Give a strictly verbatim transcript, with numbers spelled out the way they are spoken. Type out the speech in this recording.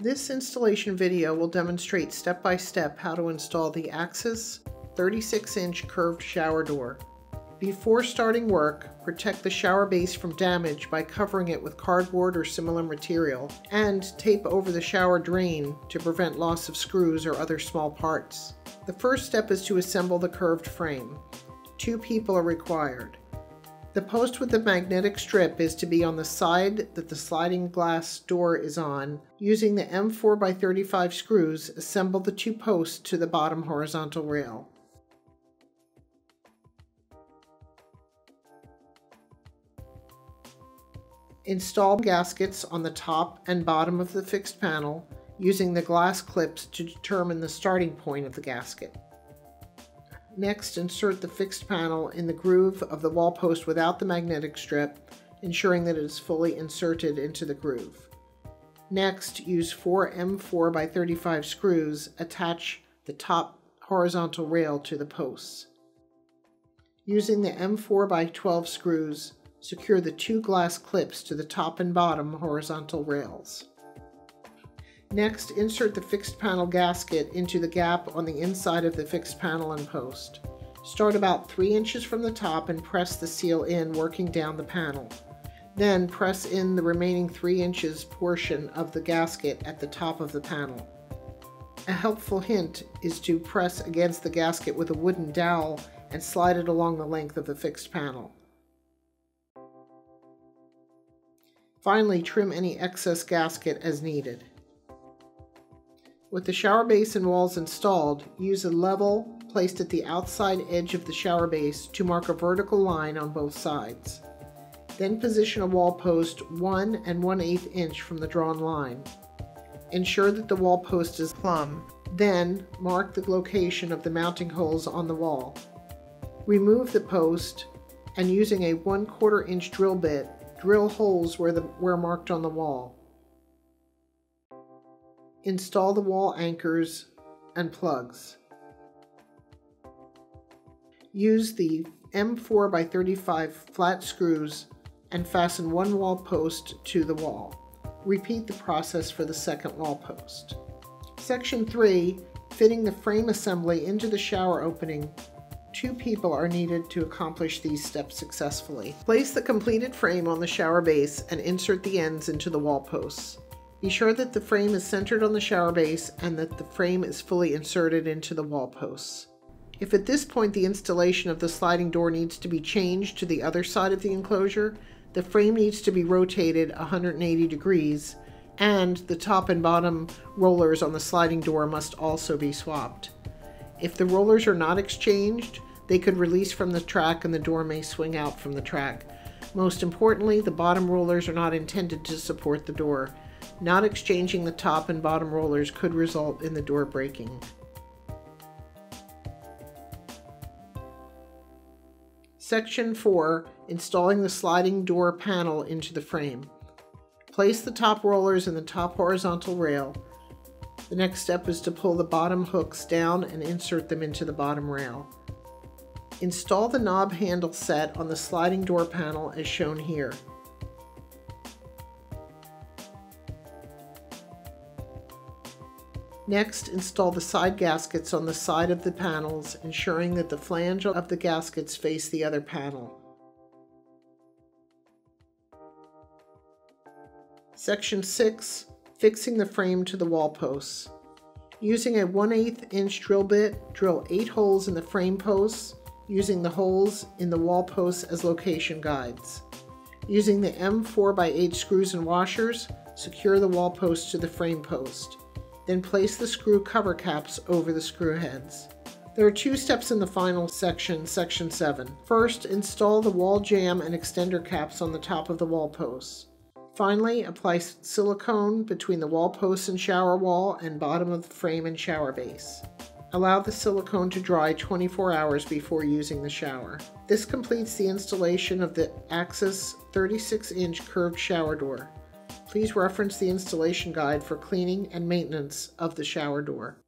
This installation video will demonstrate step-by-step how to install the Axis thirty-six inch curved shower door. Before starting work, protect the shower base from damage by covering it with cardboard or similar material, and tape over the shower drain to prevent loss of screws or other small parts. The first step is to assemble the curved frame. Two people are required. The post with the magnetic strip is to be on the side that the sliding glass door is on. Using the M four by thirty-five screws, assemble the two posts to the bottom horizontal rail. Install gaskets on the top and bottom of the fixed panel using the glass clips to determine the starting point of the gasket. Next, insert the fixed panel in the groove of the wall post without the magnetic strip, ensuring that it is fully inserted into the groove. Next, use four M four by thirty-five screws, attach the top horizontal rail to the posts. Using the M four by twelve screws, secure the two glass clips to the top and bottom horizontal rails. Next, insert the fixed panel gasket into the gap on the inside of the fixed panel and post. Start about three inches from the top and press the seal in, working down the panel. Then press in the remaining three inches portion of the gasket at the top of the panel. A helpful hint is to press against the gasket with a wooden dowel and slide it along the length of the fixed panel. Finally, trim any excess gasket as needed. With the shower base and walls installed, use a level placed at the outside edge of the shower base to mark a vertical line on both sides. Then position a wall post one and one eighth inch from the drawn line. Ensure that the wall post is plumb, then mark the location of the mounting holes on the wall. Remove the post and, using a one quarter inch drill bit, drill holes where, the, where marked on the wall. Install the wall anchors and plugs. Use the M four by thirty-five flat screws and fasten one wall post to the wall. Repeat the process for the second wall post. Section three, fitting the frame assembly into the shower opening. Two people are needed to accomplish these steps successfully. Place the completed frame on the shower base and insert the ends into the wall posts. Be sure that the frame is centered on the shower base and that the frame is fully inserted into the wall posts. If at this point the installation of the sliding door needs to be changed to the other side of the enclosure, the frame needs to be rotated one hundred eighty degrees, and the top and bottom rollers on the sliding door must also be swapped. If the rollers are not exchanged, they could release from the track and the door may swing out from the track. Most importantly, the bottom rollers are not intended to support the door. Not exchanging the top and bottom rollers could result in the door breaking. Section four, installing the sliding door panel into the frame. Place the top rollers in the top horizontal rail. The next step is to pull the bottom hooks down and insert them into the bottom rail. Install the knob handle set on the sliding door panel as shown here. Next, install the side gaskets on the side of the panels, ensuring that the flange of the gaskets face the other panel. Section six, fixing the frame to the wall posts. Using a one eighth inch drill bit, drill eight holes in the frame posts, using the holes in the wall posts as location guides. Using the M four by eight screws and washers, secure the wall post to the frame post. Then place the screw cover caps over the screw heads. There are two steps in the final section, section seven. First, install the wall jamb and extender caps on the top of the wall posts. Finally, apply silicone between the wall posts and shower wall and bottom of the frame and shower base. Allow the silicone to dry twenty-four hours before using the shower. This completes the installation of the Axis thirty-six inch curved shower door. Please reference the installation guide for cleaning and maintenance of the shower door.